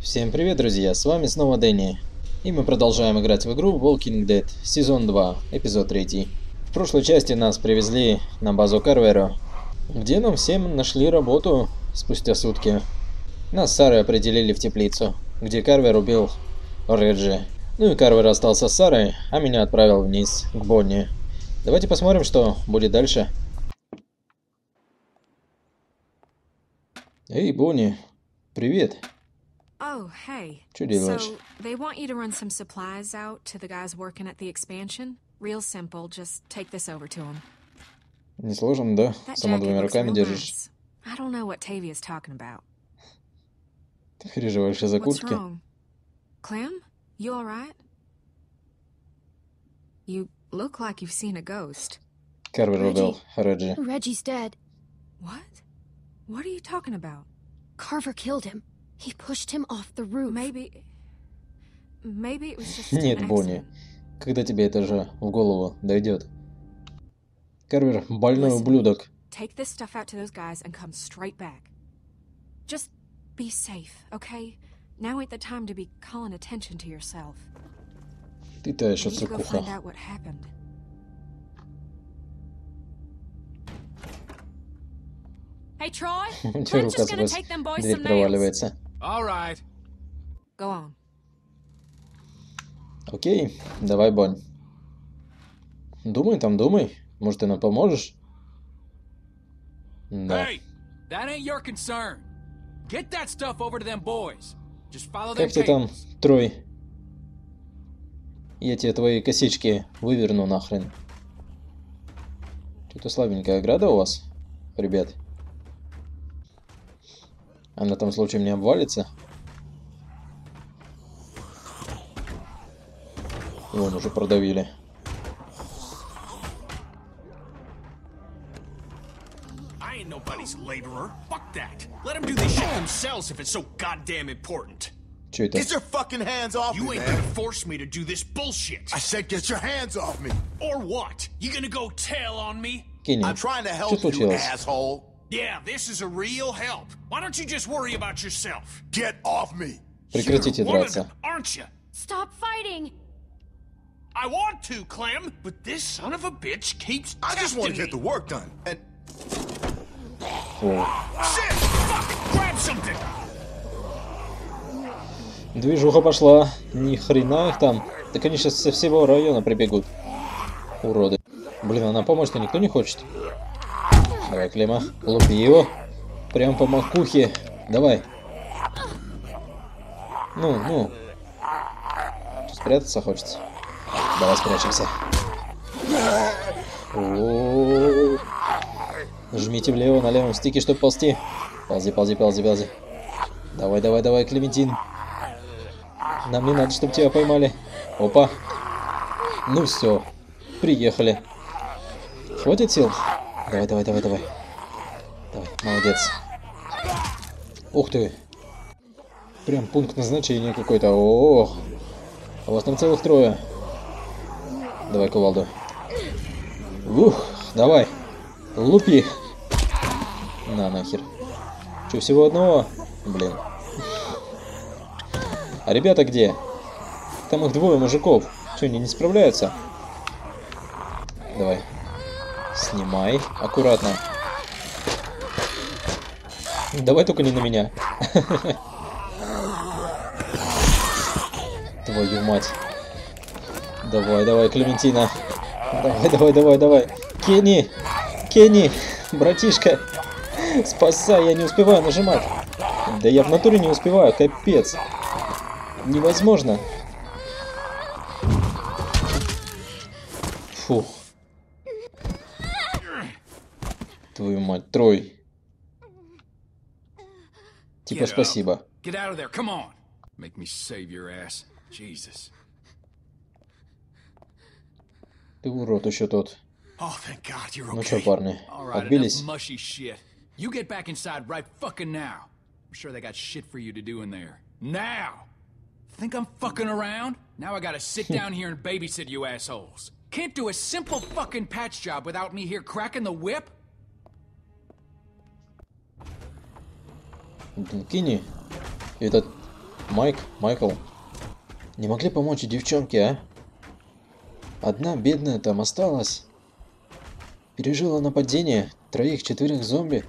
Всем привет, друзья, с вами снова Дэнни. И мы продолжаем играть в игру Walking Dead, сезон 2, эпизод 3. В прошлой части нас привезли на базу Карвера, где нам всем нашли работу спустя сутки. Нас с Сарой определили в теплицу, где Карвер убил Реджи. Ну и Карвер остался с Сарой, а меня отправил вниз, к Бонни. Давайте посмотрим, что будет дальше. Эй, Бонни, привет. Oh, hey. So they want you to run some supplies out to the guys working at the expansion. Real simple, just take this over to them. Несложно, да? Сама двумя руками держишь. I don't know what Tavia is talking about. Ты переживаешь из-за куртки? Clem, you all right? You look like you've seen a ghost. Carver убил Reggie. Reggie's dead. What? What are you talking about? Carver killed him. He pushed him off the roof. Maybe it was just an accident. Нет, Бонни, когда тебе это же в голову дойдет? Карвер больной ублюдок. Take this stuff out to those guys and come straight back. Just be safe, okay? Now ain't the time to be calling attention to yourself. Ты та еще цикуха. Hey, Troy, Clint's just gonna take them boys some nails. All right. Go on. Окей, давай, Бонни. Думай там, думай. Может, ты нам поможешь? Да. Как ты там, Трой? Я тебе твои косички выверну нахрен. Что-то слабенькая ограда у вас, ребят. Она там случаем не обвалится? И вон уже продавили. Чё это? Кенни, что случилось? Yeah, this is a real help. Why don't you just worry about yourself? Get off me! Прекратите драться. Aren't you? Stop fighting! I want to, Clem, but this son of a bitch keeps. I just want to get the work done. And shit! Fuck! Grab something! Движуха пошла. Ни хрена их там. Так они сейчас со всего района прибегут. Уроды. Блин, а на помощь-то никто не хочет. Давай, Клема, лупи его. Прям по макухе. Давай. Ну. Спрятаться хочется. Давай спрячемся. О-о-о-о. Жмите влево на левом стике, чтобы ползти. Ползи. Давай, Клементин. Нам не надо, чтобы тебя поймали. Опа. Ну все. Приехали. Хватит сил? Давай, молодец. Ух ты. Прям пункт назначения какой-то. Ох. А у вас там целых трое. Давай кувалду. Ух, давай. Лупи. На, нахер. Че, всего одного? Блин. А ребята где? Там их двое мужиков. Че, они не справляются? Давай. Снимай. Аккуратно. Давай только не на меня. Твою мать. Давай, Клементина. Давай. Кенни. Братишка. Спасай, я не успеваю нажимать. Да я в натуре не успеваю, капец. Невозможно. Фух. Твою мать, Трой. Типа спасибо. Ты урод еще тот. Ну что, парни, отбились? Кенни, этот Майкл, не могли помочь девчонке, а? Одна бедная там осталась. Пережила нападение, 3-4 зомби.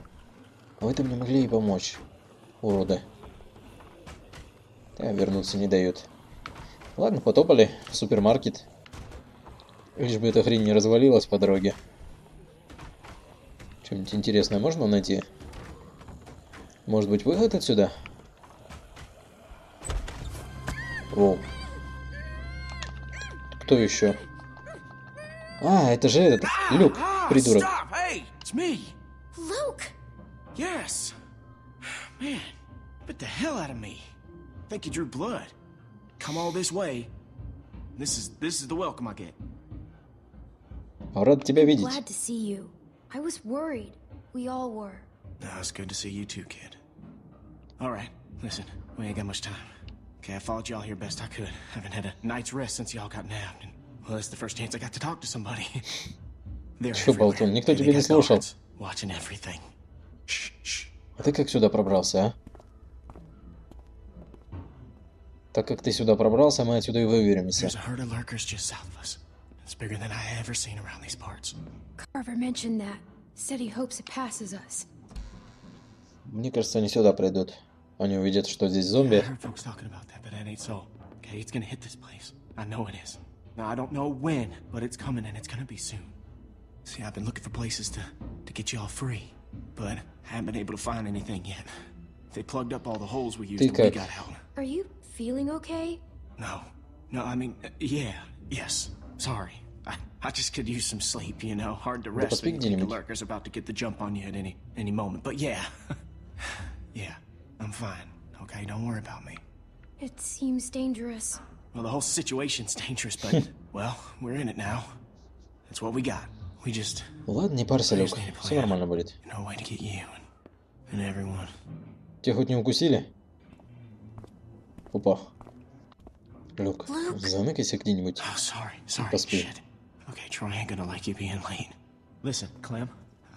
А вы там не могли ей помочь, уроды. Да, вернуться не дают. Ладно, потопали в супермаркет. Лишь бы эта хрень не развалилась по дороге. Что-нибудь интересное можно найти? Может быть, выход отсюда? Воу. Кто еще? А, это же этот Люк, придурок. Luke? Yes. Man, bit the hell out of me. Think you drew blood. Come all this way. This is the welcome I get. Рад тебя видеть. Glad to see you. I was worried. We all were. No, it's good to see you too, kid. All right, listen, we ain't got much time. Okay, I followed y'all here best I could. I haven't had a night's rest since y'all got nabbed. And, well, that's the first chance I got to talk to somebody. They're everywhere. Watching everything. Shh. А ты как сюда пробрался, а? Так как ты сюда пробрался, мы отсюда и выберемся. There's a herd of lurkers just south of us. It's bigger than I ever seen around these parts. Carver mentioned that. Said he hopes it passes us. Мне кажется, они сюда придут. Они увидят, что здесь зомби. Ты как? Are you feeling okay? No, I mean, yes. Sorry. I just could use some sleep, you know. Hard to rest when the lurker's about to get the jump on you at any moment. But yeah. Yeah. I'm fine. Okay, don't worry about me. It seems dangerous. Well, the whole situation's dangerous, but well, we're in it now. That's what we got. We just. Ладно, не парься, Люк. Все нормально будет. No way to get you and everyone. Тебя хоть не укусили? Опа. Люк, заныкайся где-нибудь. Oh, sorry. Shit. Okay, Troy ain't gonna like you being late. Listen, Clem,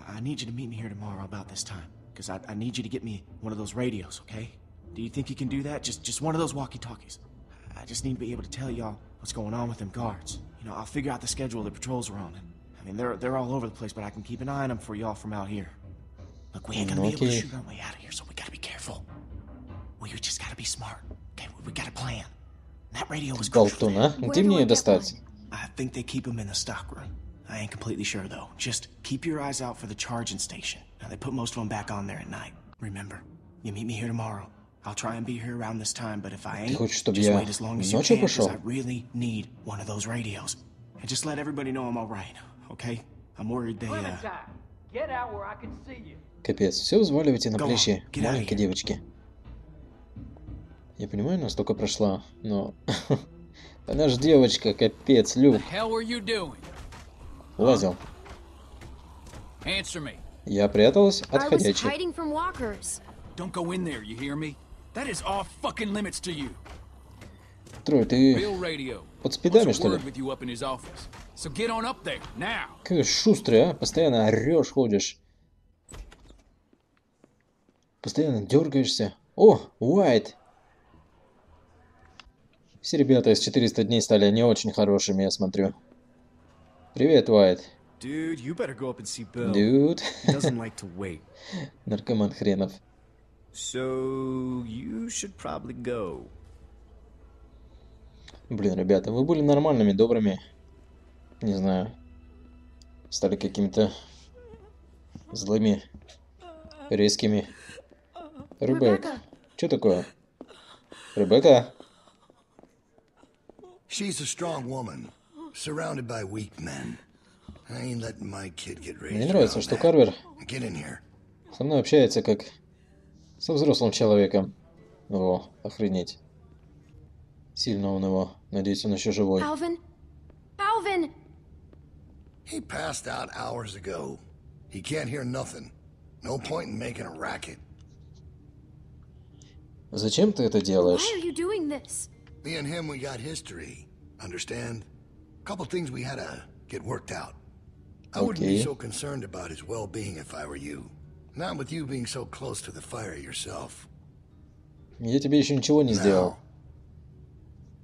I need you to meet me here tomorrow about this time. Because I need you to get me one of those radios, okay? Do you think you can do that? Just one of those walkie-talkies. I just need to be able to tell y'all what's going on with them guards. You know, I'll figure out the schedule the patrols are on. I mean, they're all over the place, but I can keep an eye on them for y'all from out here. Look, we ain't gonna be able to shoot our way out of here, so we gotta be careful. We just gotta be smart. Okay, we got a plan. And that radio was crucial. I think they keep them in the stockroom. I ain't completely sure though. Just keep your eyes out for the charging station. Now they put most of them back on there at night. Remember, you meet me here tomorrow. I'll try and be here around this time, but if I ain't, just wait as long as you can, because I really need one of those radios. And just let everybody know I'm all right, okay? I'm worried they. Get out where I can see you. Капец, все взваливайте на плечи маленькой девочки. Я понимаю, настолько прошла, но она же девочка, капец, Люк. Лазил. Я пряталась от ходячих. Трой, ты под спидами, что ли? Какой шустрый, а? Постоянно орешь, ходишь. Постоянно дергаешься. О, White. Все ребята из 400 дней стали не очень хорошими, я смотрю. Привет, White. Dude, you better go up and see Bill. Dude. He doesn't like to wait. Наркоман хренов. So you should probably go. Блин, ребята, вы были нормальными, добрыми. Не знаю. Стали какими-то злыми, резкими. Ребекка, что такое? Ребекка? She's a strong woman, surrounded by weak men. Мне нравится, что Карвер со мной общается как со взрослым человеком. О, охренеть. Сильно он его. Надеюсь, он еще живой. Alvin! He passed out hours ago. He can't hear nothing. No point in making a racket. Зачем ты это делаешь? Why are you doing this? Me and him, we got history. Understand? Couple things we had to get worked out. I wouldn't be so concerned about his well-being if I were you. Not with you being so close to the fire yourself. Я тебе еще ничего не сделал.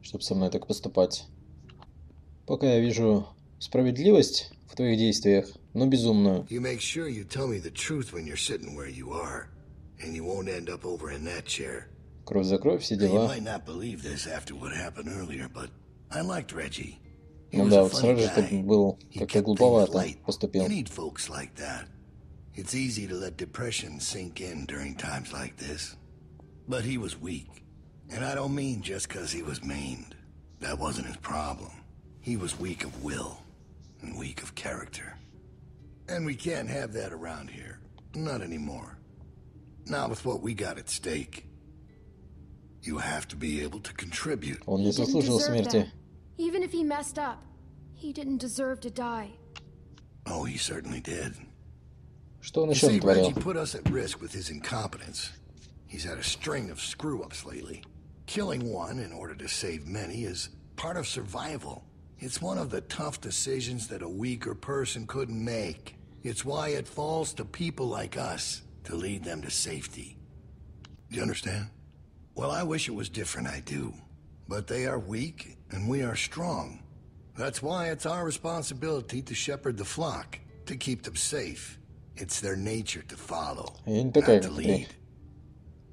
чтобы со мной так поступать. Пока я вижу справедливость в твоих действиях, но безумную. Кровь за кровь, все дела. Ну да, вот сразу же ты был как-то глуповато поступил. It's easy to let depression sink in during times like this. But he was weak. And I don't mean just because he was maimed. That wasn't his problem. He was weak of will and weak of character. And we can't have that around here. Not anymore. Not with what we got at stake. You have to be able to contribute. Он не заслужил смерти. Even if he messed up, he didn't deserve to die. Oh, he certainly did. Что он еще натворил? Я не такая, как ты.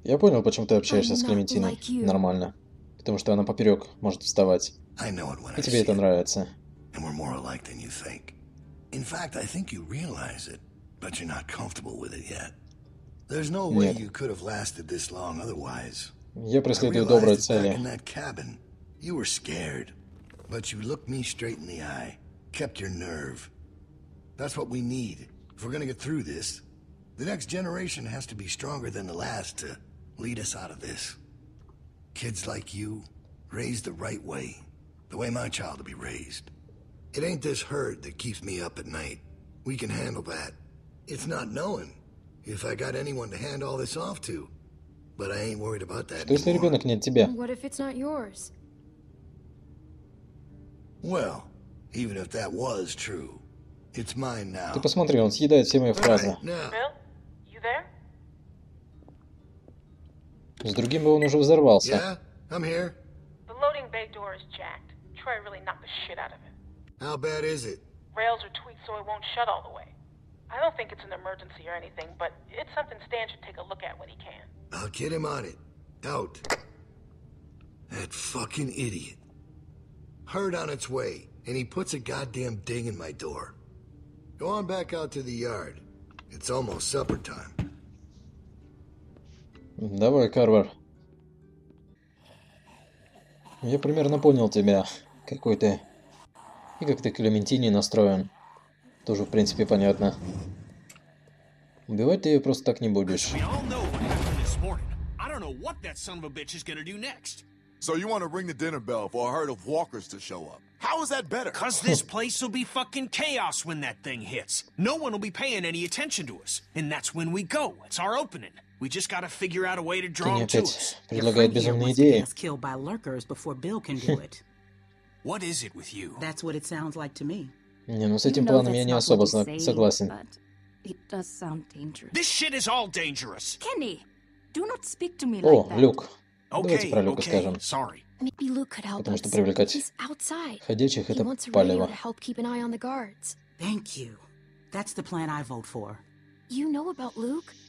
Я понял, почему ты общаешься с Клементиной нормально. Потому что она поперек может вставать. И тебе это нравится. Нет. Я преследую добрые цели. If we're gonna get through this, the next generation has to be stronger than the last to lead us out of this. Kids like you, raised the right way, the way my child will be raised. It ain't this herd that keeps me up at night. We can handle that. It's not knowing if I got anyone to hand all this off to, but I ain't worried about that. What if it's not yours? Well, even if that was true. Ты посмотри, он съедает все мои фразы. С другим бы он уже взорвался. Go on back out to the yard. It's almost supper time. Давай, Карвер. Я примерно понял тебя, какой ты и как ты к Клементине настроен. Тоже, в принципе, понятно. Убивать ты ее просто так не будешь. So you want to ring the dinner bell for a herd of walkers to show up? How is that better? Cause this place will be fucking chaos when that thing hits. No one will be paying any attention to us, and that's when we go. It's our opening. We just gotta figure out a way to draw them to us. Your friend here wants to get killed by lurkers before Bill can do it. What is it with you? That's what it sounds like to me. Не, ну с этим планом я не особо согласен. It does sound dangerous. This shit is all dangerous. Kenny, do not speak to me like that. О, Люк. Давайте про Люка скажем. Потому что привлекать ходячих — это палево.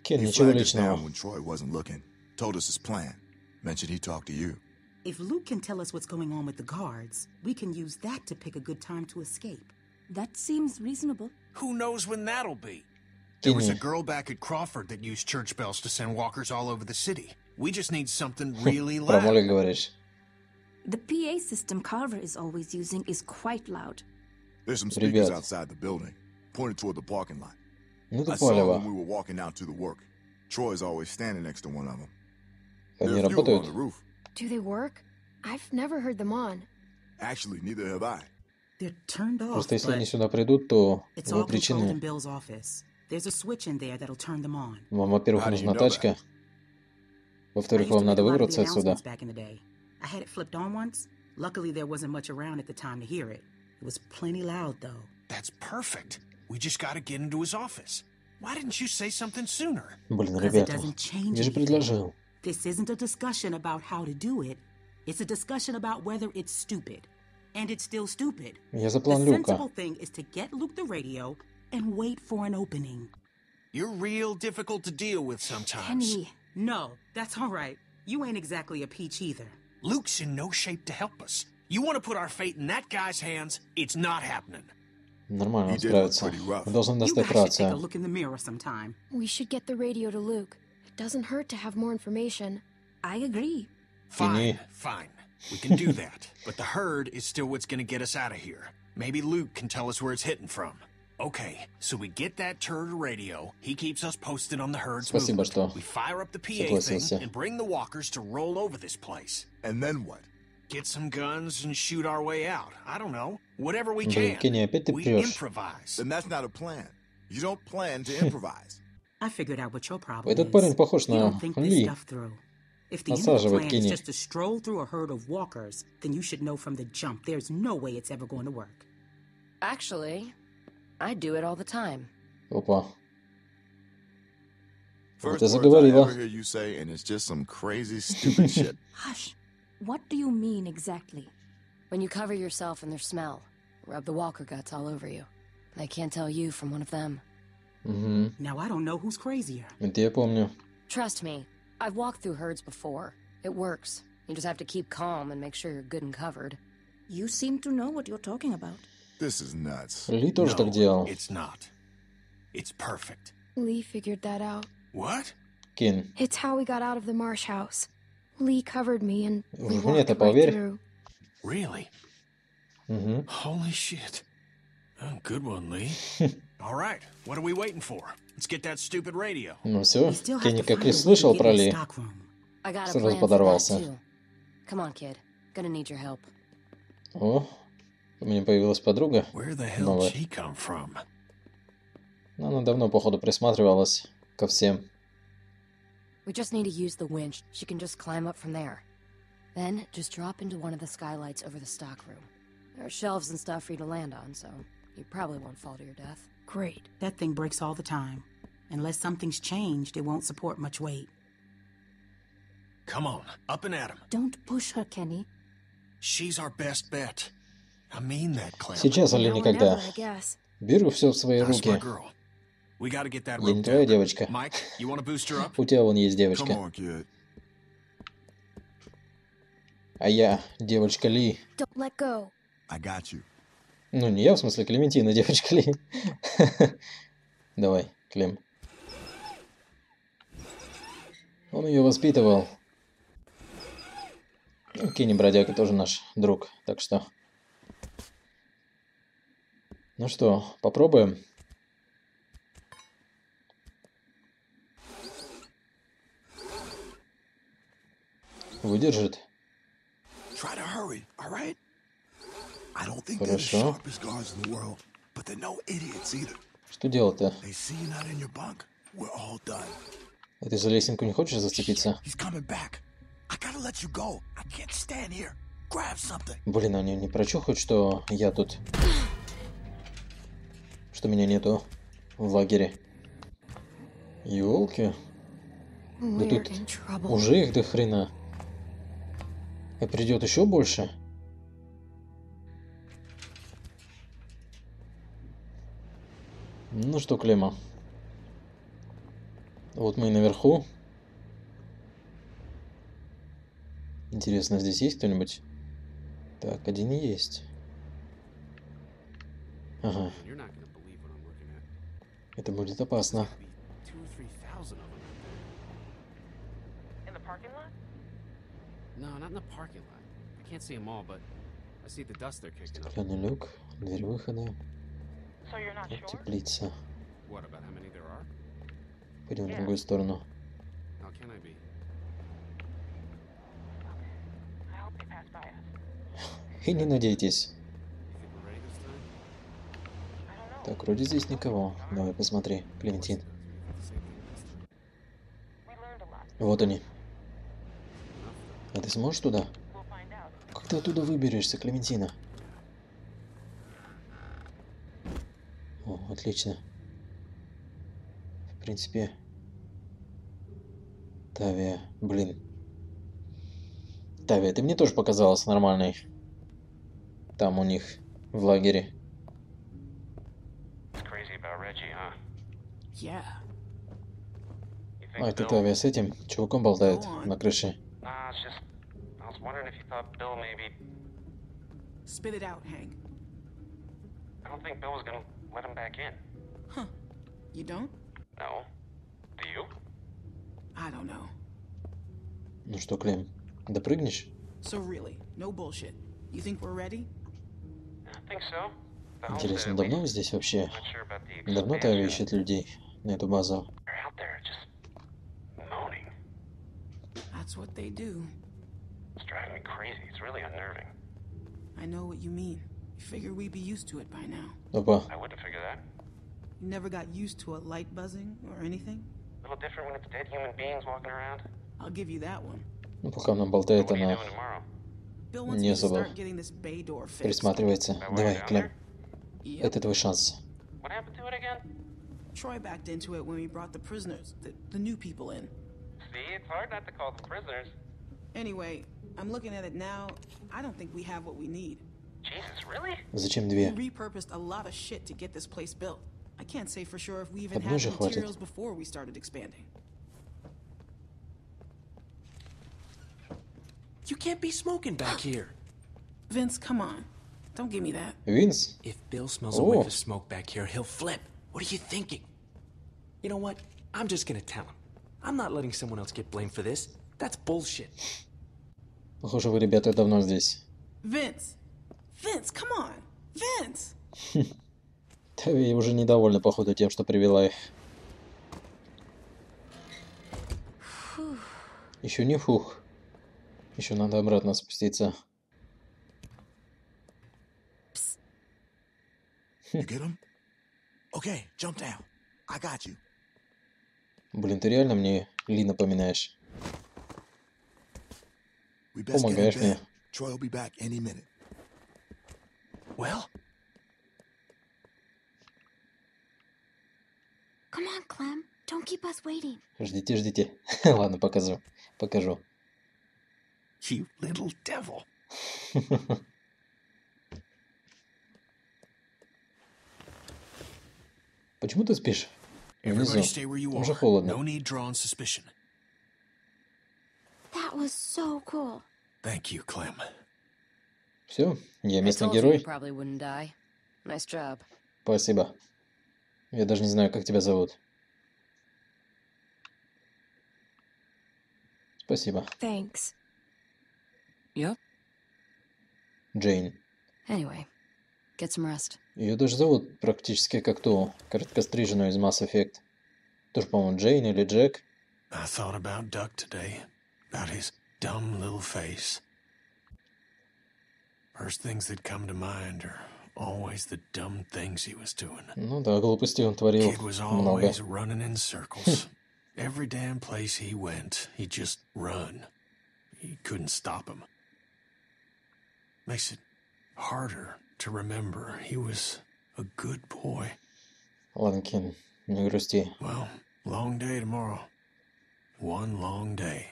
Кен, ничего личного. There was a girl back at Crawford that used church bells to send walkers all over the city. We just need something really loud. The PA system Carver is always using is quite loud. There's some speakers outside the building, pointed toward the parking lot. I saw when we were walking out to the work. Troy's always standing next to one of them. There's a few on the roof. Do they work? I've never heard them on. Actually, neither have I. They're turned off. Просто если они сюда придут, то вы причины. There's a switch in there that'll turn them on. Вам, во-первых, нужна тачка. Во-вторых, вам надо выбраться отсюда. I had it flipped on once. Luckily, there wasn't much around at the time to hear it. It was plenty loud, though. That's perfect. We just gotta get into his office. Why didn't you say something sooner? Блин, ребята, я же предложил. This isn't a discussion about how to do it. It's a discussion about whether it's stupid. And it's still stupid. The sensible thing is to get Luke the radio and wait for an opening. You're real difficult to deal with sometimes. Kenny. No, that's all right. You ain't exactly a peach either. Luke's in no shape to help us. You want to put our fate in that guy's hands, it's not happening. Нормально, он справится. Он должен нас дотратиться. You guys should take a look in the mirror sometime. We should get the radio to Luke. It doesn't hurt to have more information. I agree. Fine. We can do that. But the herd is still what's going to get us out of here. Maybe Luke can tell us where it's hitting from. Okay, so we get that turd radio. He keeps us posted on the herd's movement. We fire up the PA thing and bring the walkers to roll over this place. And then what? Get some guns and shoot our way out. I don't know. Whatever we can. We improvise. Then that's not a plan. You don't plan to improvise. I figured out what your problem is. You don't think this stuff through. If the plan is just to stroll through a herd of walkers, then you should know from the jump there's no way it's ever going to work. Actually, I do it all the time. Опа. First words I ever hear you say, and it's just some crazy, stupid shit. Hush. What do you mean exactly? When you cover yourself in their smell, rub the walker guts all over you. They can't tell you from one of them. Now I don't know who's crazier. Trust me. I've walked through herds before. It works. You just have to keep calm and make sure you're good and covered. You seem to know what you're talking about. This is nuts. No, it's not. It's perfect. Lee figured that out. What? It's how we got out of the Marsh House. Lee covered me and we walked right through. Really? Holy shit. Oh, good one, Lee. All right, what are we waiting for? Let's get that stupid radio. Ну все, Кенни как и слышал про Ли, сразу подорвался. О, у меня появилась подруга новая. Она давно, походу, присматривалась ко всем. You probably won't fall to your death. Great. That thing breaks all the time. Unless something's changed, it won't support much weight. Come on, up and at him. Don't push her, Kenny. She's our best bet. I mean that, Clem. Сейчас или никогда. Беру все в свои руки. Я не твоя девочка. У тебя вон есть девочка. А я девочка Ли. Ну, не я, в смысле, Клементина, девочка Ли. Давай, Клем. Он ее воспитывал. Кенни бродяга тоже наш друг, так что... Ну что, попробуем? Выдержит? Хорошо. Что делать-то? А ты за лесенку не хочешь зацепиться? Блин, они не прочухают, что я тут... Что меня нету в лагере. Ёлки. Да тут уже их до хрена. И придет еще больше. Ну что, Клема, вот мы и наверху. Интересно, здесь есть кто-нибудь? Так, один есть. Ага. Это будет опасно. Стеклянный люк, дверь выхода. Теплица. Пойдем в другую сторону. И не надейтесь. Так, вроде здесь никого. Давай посмотри, Клементин. Вот они. А ты сможешь туда? Как ты оттуда выберешься, Клементина? Отлично. В принципе, Тавия, блин. Тавия, ты мне тоже показалась нормальной. Там у них в лагере. А это Тавия с этим чуваком болтает на крыше. Ну что, Клем, допрыгнешь? Интересно, давно вы здесь вообще? Давно Тавия ищет людей на эту базу? Опа. Ну, пока она болтает, она не особо присматривается. Давай, Клем. Это твой шанс. Troy backed into it when we brought the prisoners, the new people in. See, it's hard not to call them prisoners. Anyway, I'm looking at it now. I don't think we have what we need. Jesus, really? Зачем две? We repurposed a lot of shit to get this place built. I can't say for sure if we even had the materials before we started expanding. You can't be smoking back here. Vince, come on. Don't give me that. Vince? If Bill smells a whiff of smoke back here, he'll flip. What are you thinking? You know what? I'm just gonna tell him. I'm not letting someone else get blamed for this. That's bullshit. Похоже, вы, ребята, давно здесь. Vince! Vince, come on! Vince! Тави уже недовольна, походу, тем, что привела их. Еще не фух. Еще надо обратно спуститься. Okay, jump down. I got you. Блин, ты реально мне Ли напоминаешь. Помогаешь мне. Troy will be back any minute. Well? Come on, Clem. Don't keep us waiting. Ждите, ждите. Ладно, покажу. Покажу. You little devil. Почему ты спишь? Внизу. Уже холодно. Все, я местный герой. Спасибо. Я даже не знаю, как тебя зовут. Спасибо. Джейн. Ее даже зовут практически как ту короткостриженную из Mass Effect. Тоже, по-моему, Джейн или Джек. Ну да, глупостей он творил много. To remember, he was a good boy. Ланкин, не грусти. Well, long day tomorrow. One long day.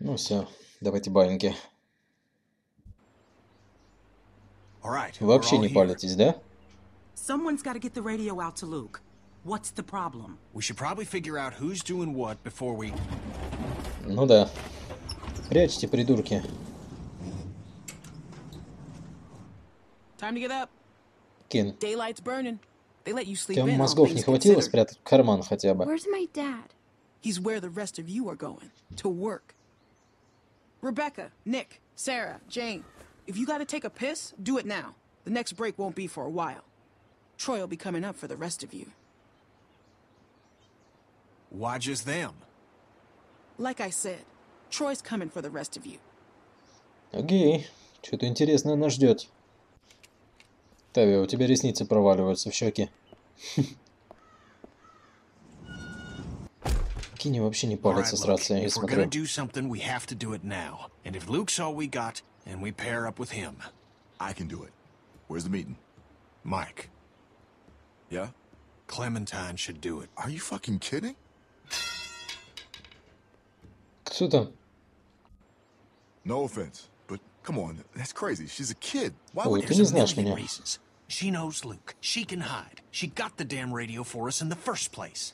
Ну все, давайте баиньки. Вообще не палитесь, да? Someone's got to get the radio out to Luke. What's the problem? We should probably figure out who's doing what before we. Ну да. Прячьте, придурки. Time to get up. Кен. Там мозгов не хватило спрятать в карман хотя бы. Where's my dad? He's where the rest of you are going to work. Rebecca, Nick, Sarah, Jane. If you got to take a piss, do it now. The next break won't be for a while. Troy will be coming up for the rest of you. Why just them? Like I said, Troy's coming for the rest of you. Окей. Что-то интересное нас ждет. Тавия, у тебя ресницы проваливаются в щеки. Кини вообще не парится с рацией, я смотрю. Mike. Yeah? Clementine should do it. Are you fucking kidding? Что там? No offense, but come on, that's crazy. She's a kid. Why would she know reasons? She knows Luke. She can hide. She got the damn radio for us in the first place.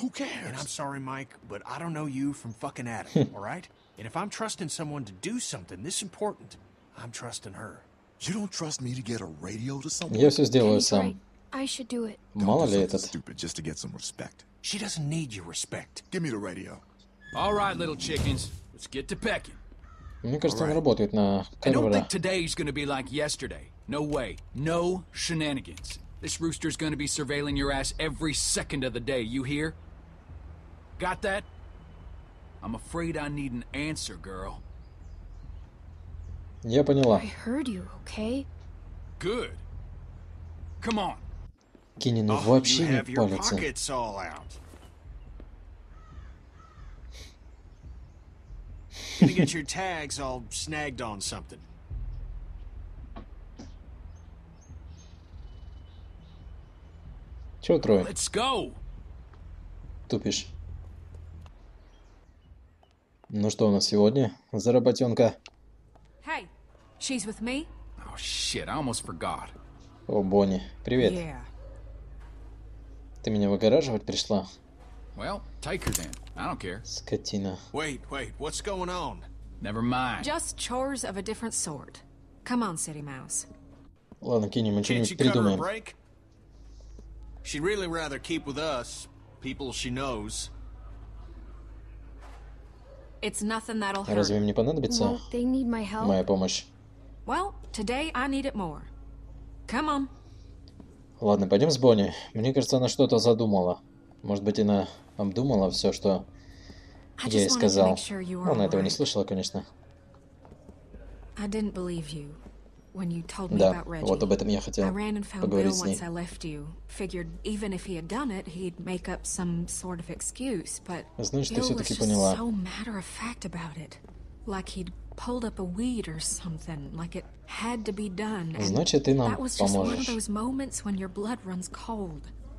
Who cares? And I'm sorry, Mike, but I don't know you from fucking Adam, all right? And if I'm trusting someone to do something this important, I'm trusting her. You don't trust me to get a radio to someone? Я все сделаю сам. I should do it. Мало ли этот. Stupid just to get some respect. She doesn't need your respect. Give me the radio. All right, little chickens, let's get to pecking. Мне кажется, он работает на Carver. I don't think today's going to be like yesterday. No way. No shenanigans. This rooster's going to be surveilling your ass every second of the day. You hear? Got that? I'm afraid I need an answer, girl. Я поняла. I heard you, okay? Good. Come on. Kenny, ну вообще не палится. Gonna get your tags all snagged on something. Чё, Трой? Let's go. Тупишь. Ну что у нас сегодня? Заработенка. Hey, she's with me. Oh shit, I almost forgot. О, Бонни, привет. Yeah. Ты меня выгораживать пришла? Well, take her then. I don't care. Скотина. Wait, what's going on? Never mind. Just chores of a different sort. Come on, City Mouse. Ладно, Kenny, мы что-нибудь придумаем. She'd really rather keep with us, people she knows. It's nothing that'll hurt. Разве им не понадобится моя помощь? Well, today I need it more. Come on. Ладно, пойдем с Бонни. Мне кажется, она что-то задумала. Может быть, она обдумала все, что я ей сказал. Она этого не слышала, конечно. Да, вот об этом я хотел поговорить с ней. Значит, ты все-таки поняла. Значит, ты нам поможешь.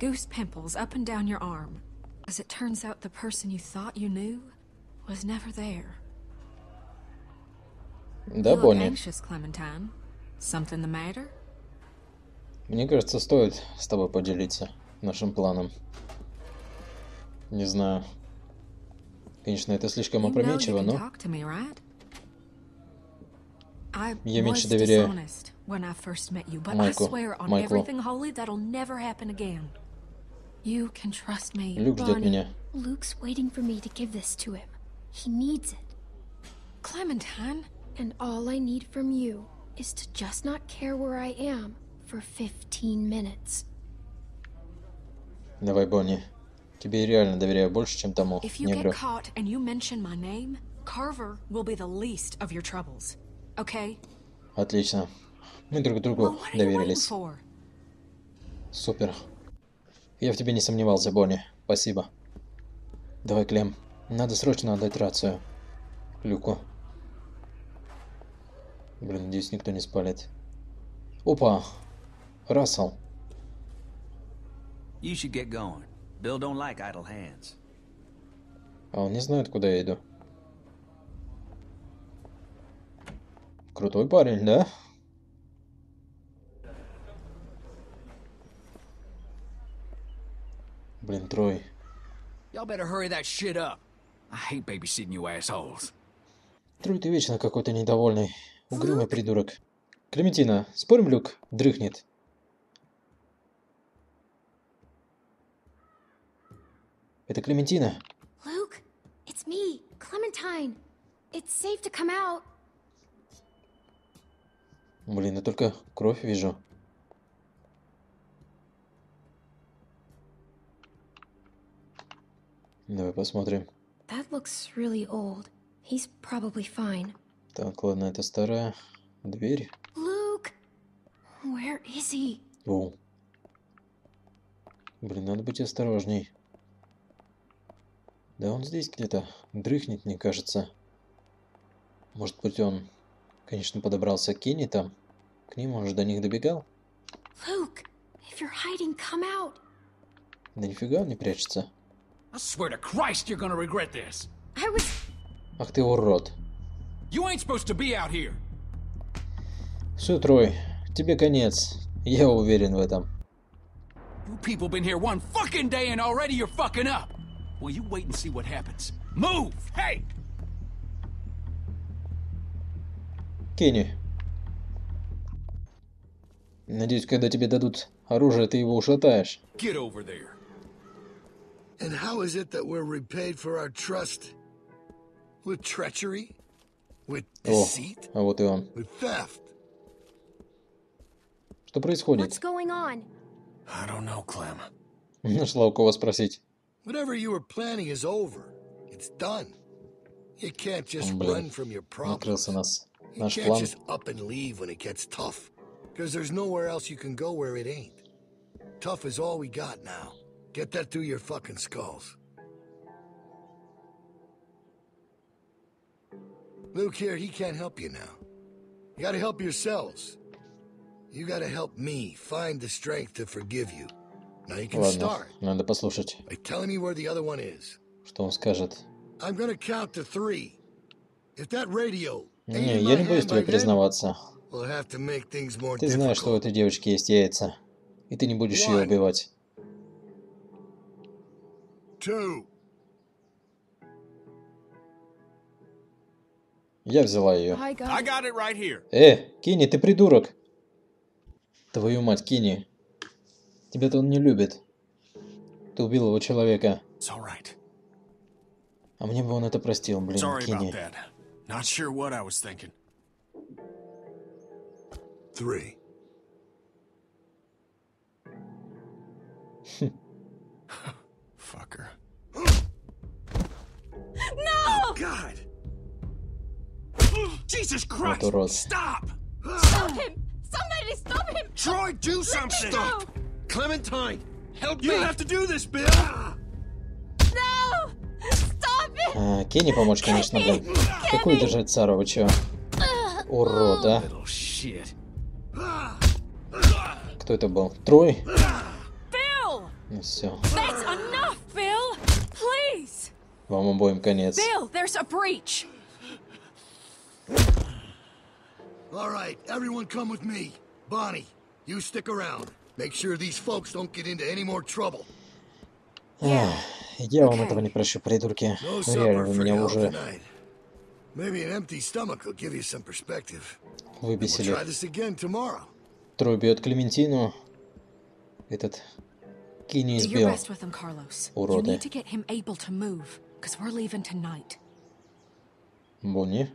Goose pimples up and down your arm. As it turns out, the person you thought you knew was never there. Да, Бонни. Something the matter? Мне кажется, стоит с тобой поделиться нашим планом. Не знаю. Конечно, это слишком опрометчиво, но я меньше доверяю Майклу. You can trust me. Luke ждет меня. Luke's waiting for me to give this to him. He needs it. Clementine, and all I need from you is to just not care where I am for 15 minutes. Давай, Бонни. Тебе реально доверяю больше, чем тому. If you get caught and you mention my name, Carver will be the least of your troubles. Okay? Отлично. Мы друг другу доверились. Супер. Я в тебе не сомневался, Бонни. Спасибо. Давай, Клем. Надо срочно отдать рацию Люку. Блин, надеюсь, никто не спалит. Опа! Рассел. А он не знает, куда я иду. Крутой парень, да? Блин, Трой. Трой, ты вечно какой-то недовольный. Угрюмый придурок. Клементина, спорим, Люк дрыхнет? Это Клементина. Luke, it's me, Clementine. It's safe to come out. Блин, я только кровь вижу. Давай посмотрим. That looks really old. He's probably fine. Так, ладно, это старая дверь. Luke, where is he? О. Блин, надо быть осторожней. Да, он здесь где-то дрыхнет, мне кажется. Может быть, он, конечно, подобрался к Кенни там. К ним он же до них добегал. Luke, if you're hiding, come out. Да нифига он не прячется. I swear to Christ, you're gonna regret this. I was Активу рот. You ain't supposed to be out here. Все, Трой, тебе конец. Я уверен в этом. You people been here one fucking day and already you're fucking up. Well, you wait and see what happens. Move, hey. Kenny. Надеюсь, когда тебе дадут оружие, ты его ушатаешь. Get over there. And how is it that we're repaid for our trust? With treachery? With deceit? А вот и он. With theft. Что происходит? What's going on? I don't know, Clem. Нашла у кого спросить. Whatever you were planning is over. It's done. You can't just run from your problems. You can't just up and leave when it gets tough. Because there's nowhere else you can go where it ain't. Tough is all we got now. Get that through your fucking skulls. Luke here, he can't help you now. You gotta help yourselves. You gotta help me find the strength to forgive you. Now you can start. Надо послушать. By telling me where the other one is. Что он скажет? I'm gonna count to 3. If that radio. Не, я не боюсь тебе признаваться. Ты знаешь, что у этой девочки есть яйца, и ты не будешь ее убивать. 2. Я взяла ее. Кенни, ты придурок! Твою мать, Кенни. Тебя-то он не любит. Ты убил его человека. А мне бы он это простил, блин, Кенни. Not sure what I was thinking. 3. Fucker. No! Oh, God! Jesus Christ! Stop! Stop him! Somebody stop him! Troy, do something! Stop! Clementine, help me! You have to do this, Bill! No! Stop it! Кенни помочь, конечно, да. Какую держать Сару, вы чё? Урод, а? Кто это был? Трой? Ну все. Вам обоим конец. All right, everyone come with me. Bonnie, you stick around. Make sure these folks don't get into any more trouble. Я вам этого не прощу, придурки. Реально, вы меня уже... Maybe an empty stomach will give you some perspective. Выбесили. Трой бьет Клементину. Этот Кенни избил. Уроды. Бонни.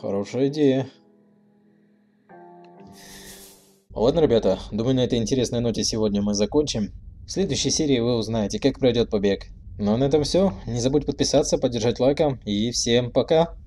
Хорошая идея. Ладно, ребята, думаю, на этой интересной ноте сегодня мы закончим. В следующей серии вы узнаете, как пройдет побег. Ну а на этом все. Не забудь подписаться, поддержать лайком и всем пока!